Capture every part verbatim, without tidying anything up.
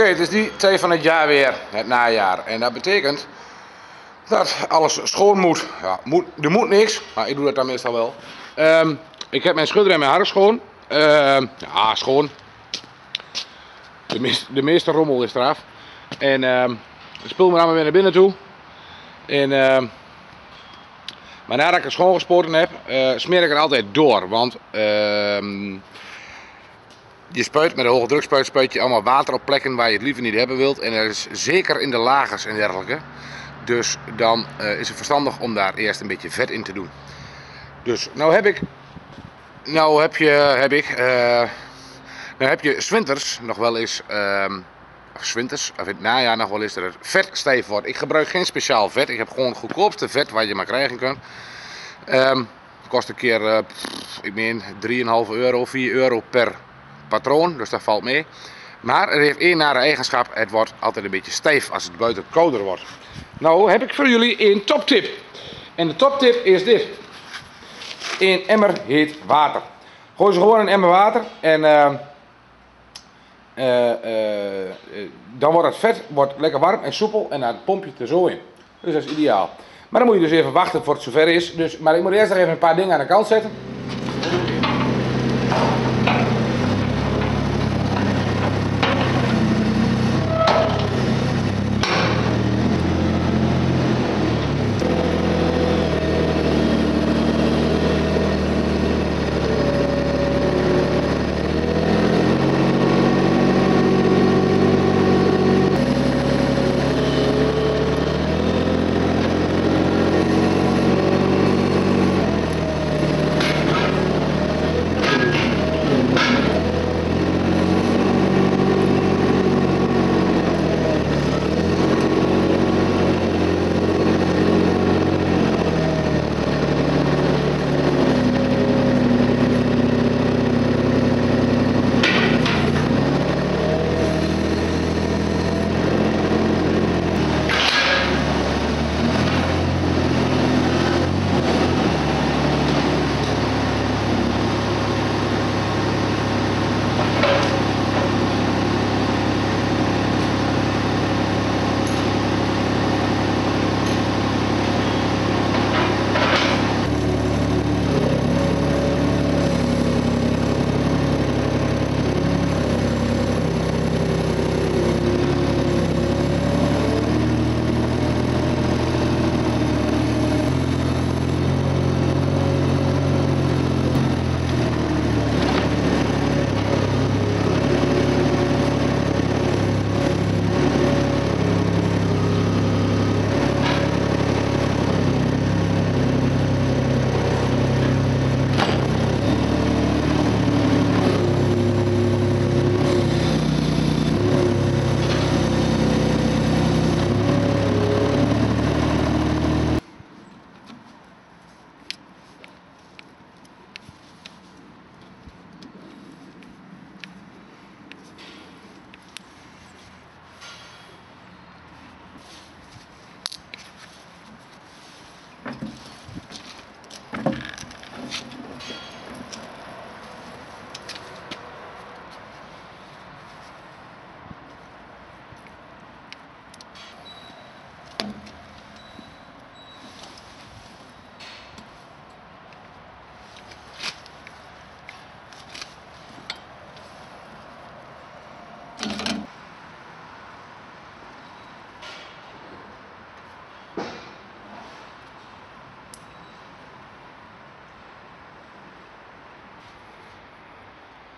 Oké, het is die tijd van het jaar weer, het najaar. En dat betekent dat alles schoon moet. Ja, moet er moet niks, maar ik doe dat dan meestal wel. Um, ik heb mijn schudder en mijn hark schoon. Um, ja, schoon. De, meest, de meeste rommel is eraf. En um, het spul moet allemaal weer naar binnen toe. En, um, maar nadat ik het schoongespoten heb, uh, smeer ik er altijd door. Want... Um, Je spuit met een hoge drukspuit spuit je allemaal water op plekken waar je het liever niet hebben wilt. En dat is zeker in de lagers en dergelijke. Dus dan uh, is het verstandig om daar eerst een beetje vet in te doen. Dus nou heb ik... Nou heb je... Heb ik... Uh, nou heb je zwinters nog wel eens... Uh, of zwinters, of in het najaar nog wel eens dat het vet stijf wordt. Ik gebruik geen speciaal vet. Ik heb gewoon het goedkoopste vet waar je maar krijgen kunt. Um, kost een keer... Uh, ik meen drie komma vijf euro, vier euro per... patroon, dus dat valt mee. Maar het heeft één nare eigenschap: het wordt altijd een beetje stijf als het buiten kouder wordt. Nou heb ik voor jullie één toptip. En de toptip is dit: een emmer heet water. Gooi ze gewoon een emmer water en uh, uh, uh, dan wordt het vet wordt lekker warm en soepel en dan pomp je het er zo in. Dus dat is ideaal. Maar dan moet je dus even wachten voor het zover is. Dus, maar ik moet eerst nog even een paar dingen aan de kant zetten.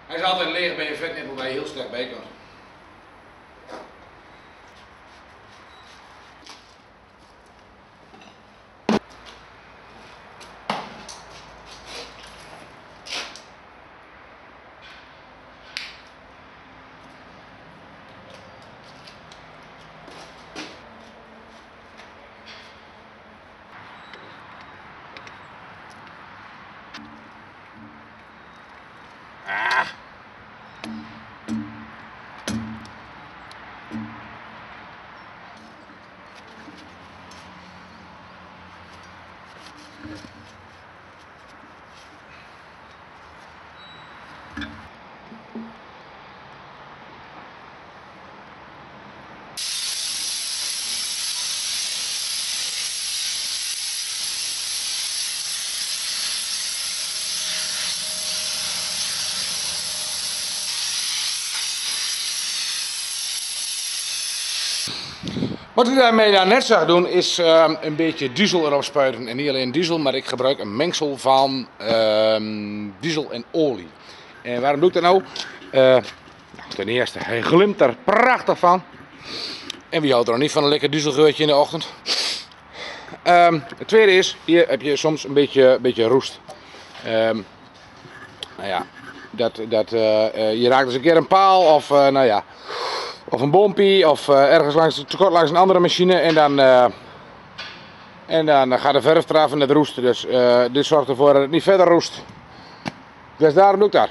Hij is altijd leeg bij je vetnippel waar je heel sterk bij kan. Wat u daarmee daar net zag doen is uh, een beetje diesel erop spuiten. En niet alleen diesel, maar ik gebruik een mengsel van uh, diesel en olie. En waarom doe ik dat nou? Uh, ten eerste, hij glimt er prachtig van. En wie houdt er nog niet van een lekker dieselgeurtje in de ochtend? Um, het tweede is, hier heb je soms een beetje, beetje roest. Um, nou ja, dat, dat, uh, uh, je raakt eens een keer een paal of, uh, nou ja, of een boompie of uh, ergens langs, tekort langs een andere machine en dan, uh, en dan gaat de verf eraf en het roest. Dus uh, dit zorgt ervoor dat het niet verder roest. Dus daarom doe ik dat.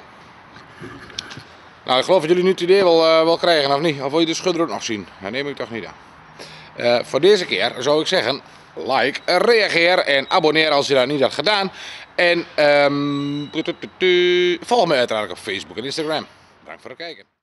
Nou, ik geloof dat jullie nu het idee wel, uh, wel krijgen, of niet? Of wil je de schudder ook nog zien? Dat neem ik toch niet aan. Uh, voor deze keer zou ik zeggen, like, reageer en abonneer als je dat niet had gedaan. En um, volg me uiteraard op Facebook en Instagram. Dank voor het kijken.